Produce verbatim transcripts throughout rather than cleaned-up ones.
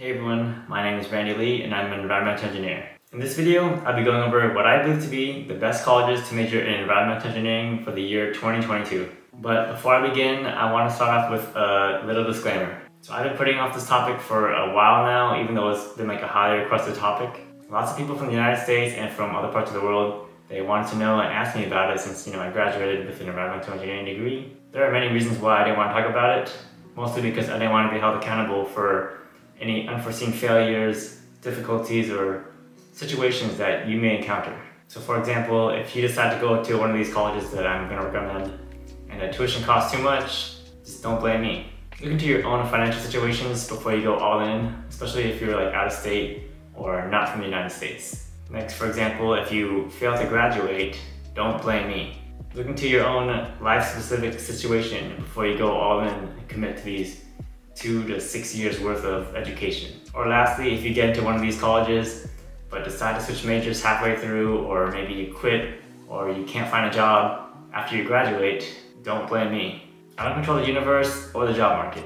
Hey everyone, my name is Randy Ly and I'm an environmental engineer. In this video, I'll be going over what I believe to be the best colleges to major in environmental engineering for the year twenty twenty-two. But before I begin, I want to start off with a little disclaimer. So I've been putting off this topic for a while now, even though it's been like a highly requested topic. Lots of people from the United States and from other parts of the world, they wanted to know and asked me about it since, you know, I graduated with an environmental engineering degree. There are many reasons why I didn't want to talk about it, mostly because I didn't want to be held accountable for any unforeseen failures, difficulties, or situations that you may encounter. So for example, if you decide to go to one of these colleges that I'm going to recommend and the tuition costs too much, just don't blame me. Look into your own financial situations before you go all in, especially if you're like out of state or not from the United States. Next, for example, if you fail to graduate, don't blame me. Look into your own life-specific situation before you go all in and commit to these two to six years worth of education. Or lastly, if you get into one of these colleges but decide to switch majors halfway through, or maybe you quit or you can't find a job after you graduate, don't blame me. I don't control the universe or the job market.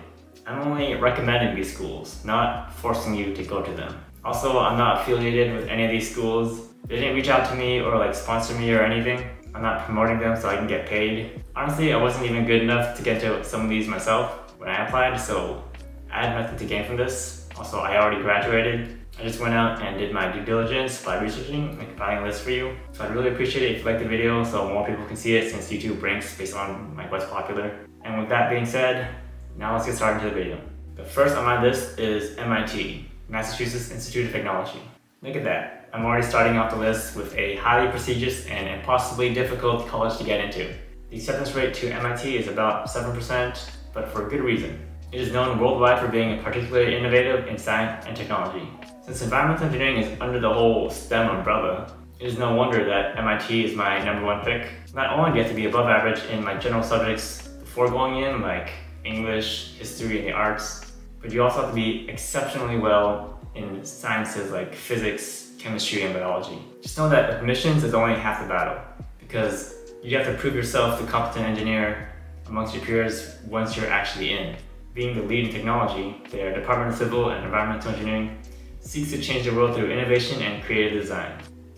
I'm only recommending these schools, not forcing you to go to them. Also, I'm not affiliated with any of these schools. They didn't reach out to me or like sponsor me or anything. I'm not promoting them so I can get paid. Honestly, I wasn't even good enough to get to some of these myself when I applied, so I had nothing to gain from this. Also, I already graduated. I just went out and did my due diligence by researching and compiling a list for you. So I'd really appreciate it if you liked the video so more people can see it, since YouTube ranks based on like what's popular. And with that being said, now let's get started into the video. The first on my list is M I T. Massachusetts Institute of Technology. Look at that. I'm already starting off the list with a highly prestigious and impossibly difficult college to get into. The acceptance rate to M I T is about seven percent, but for a good reason. It is known worldwide for being particularly innovative in science and technology. Since environmental engineering is under the whole STEM umbrella, it is no wonder that M I T is my number one pick. Not only do I have to be above average in my general subjects before going in, like English, history, and the arts, but you also have to be exceptionally well in sciences like physics, chemistry, and biology. Just know that admissions is only half the battle, because you have to prove yourself the competent engineer amongst your peers once you're actually in. Being the lead in technology, their Department of Civil and Environmental Engineering seeks to change the world through innovation and creative design.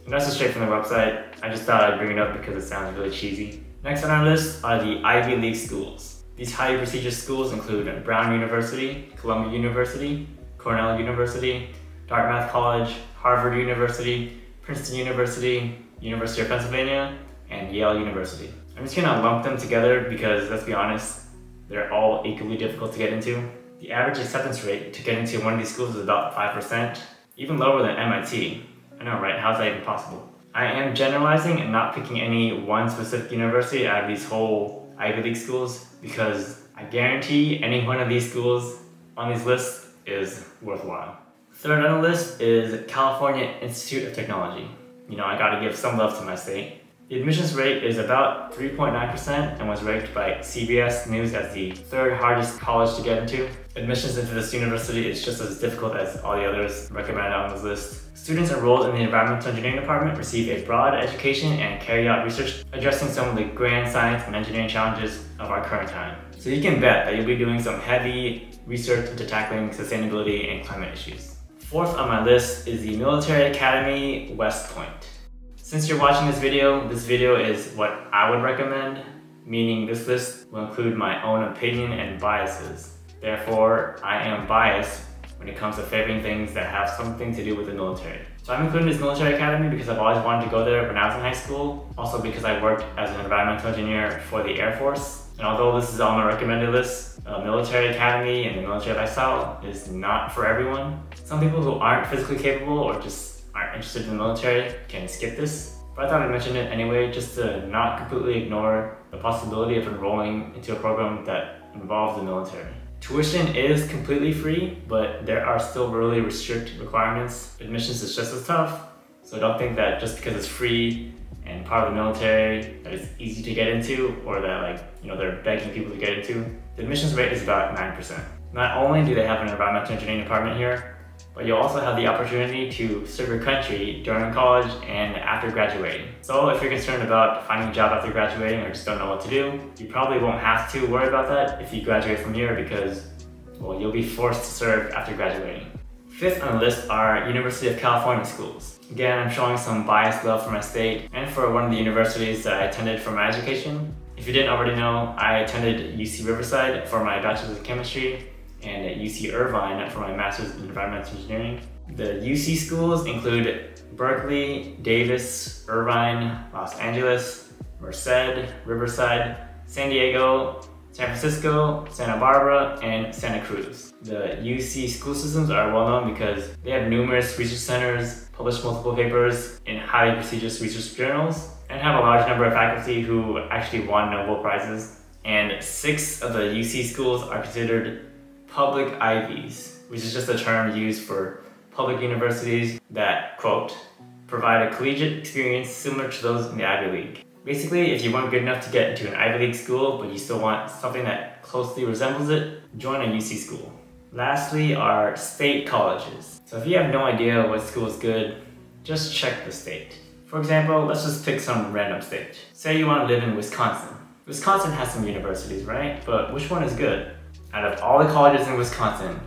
And that's just straight from their website. I just thought I'd bring it up because it sounds really cheesy. Next on our list are the Ivy League schools. These highly prestigious schools include Brown University, Columbia University, Cornell University, Dartmouth College, Harvard University, Princeton University, University of Pennsylvania, and Yale University. I'm just gonna lump them together because, let's be honest, they're all equally difficult to get into. The average acceptance rate to get into one of these schools is about five percent, even lower than M I T. I know, right? How's that even possible? I am generalizing and not picking any one specific university out of these whole Ivy League schools, because I guarantee any one of these schools on these lists is worthwhile. Third on the list is California Institute of Technology. You know, I gotta give some love to my state. The admissions rate is about three point nine percent and was ranked by C B S News as the third hardest college to get into. Admissions into this university is just as difficult as all the others recommended on this list. Students enrolled in the Environmental Engineering Department receive a broad education and carry out research addressing some of the grand science and engineering challenges of our current time. So you can bet that you'll be doing some heavy research into tackling sustainability and climate issues. Fourth on my list is the Military Academy West Point. Since you're watching this video, this video is what I would recommend, meaning this list will include my own opinion and biases. Therefore, I am biased when it comes to favoring things that have something to do with the military. So I'm including this military academy because I've always wanted to go there when I was in high school, also because I worked as an environmental engineer for the Air Force. And although this is on my recommended list, a military academy and the military lifestyle is not for everyone. Some people who aren't physically capable or just aren't interested in the military can skip this, but I thought I'd mention it anyway just to not completely ignore the possibility of enrolling into a program that involves the military. Tuition is completely free, but there are still really restricted requirements. Admissions is just as tough, so don't think that just because it's free and part of the military that it's easy to get into, or that, like, you know, they're begging people to get into. The admissions rate is about nine percent. Not only do they have an environmental engineering department here, but you'll also have the opportunity to serve your country during college and after graduating. So if you're concerned about finding a job after graduating or just don't know what to do, you probably won't have to worry about that if you graduate from here, because, well, you'll be forced to serve after graduating. Fifth on the list are University of California schools. Again, I'm showing some biased love for my state and for one of the universities that I attended for my education. If you didn't already know, I attended U C Riverside for my Bachelor's of Chemistry and at U C Irvine for my Master's in Environmental Engineering. The U C schools include Berkeley, Davis, Irvine, Los Angeles, Merced, Riverside, San Diego, San Francisco, Santa Barbara, and Santa Cruz. The U C school systems are well known because they have numerous research centers, publish multiple papers in highly prestigious research journals, and have a large number of faculty who actually won Nobel Prizes. And six of the U C schools are considered public Ivies, which is just a term used for public universities that, quote, provide a collegiate experience similar to those in the Ivy League. Basically, if you weren't good enough to get into an Ivy League school, but you still want something that closely resembles it, join a U C school. Lastly are state colleges. So if you have no idea what school is good, just check the state. For example, let's just pick some random state. Say you want to live in Wisconsin. Wisconsin has some universities, right? But which one is good? Out of all the colleges in Wisconsin,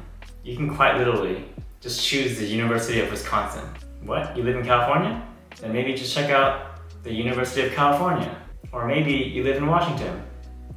you can quite literally just choose the University of Wisconsin. What? You live in California? Then maybe just check out the University of California. Or maybe you live in Washington.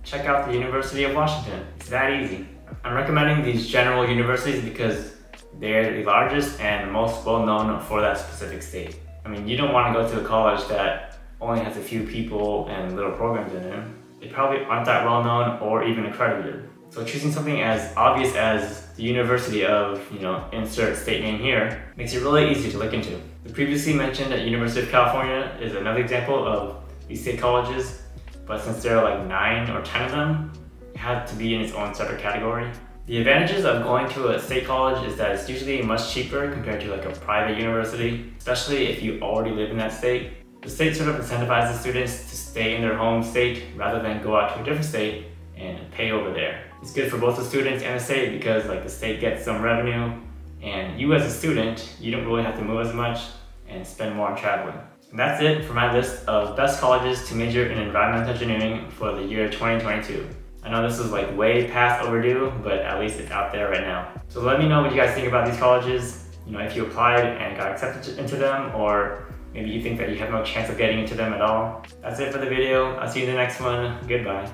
Check out the University of Washington. It's that easy. I'm recommending these general universities because they're the largest and most well-known for that specific state. I mean, you don't want to go to a college that only has a few people and little programs in it. They probably aren't that well-known or even accredited. So choosing something as obvious as the University of, you know, insert state name here, makes it really easy to look into. The previously mentioned University of California is another example of these state colleges, but since there are like nine or ten of them, it had to be in its own separate category. The advantages of going to a state college is that it's usually much cheaper compared to like a private university, especially if you already live in that state. The state sort of incentivizes students to stay in their home state rather than go out to a different state and pay over there. It's good for both the students and the state because like the state gets some revenue and you as a student, you don't really have to move as much and spend more on traveling. And that's it for my list of best colleges to major in environmental engineering for the year twenty twenty-two. I know this is like way past overdue, but at least it's out there right now. So let me know what you guys think about these colleges, you know, if you applied and got accepted into them, or maybe you think that you have no chance of getting into them at all. That's it for the video. I'll see you in the next one. Goodbye.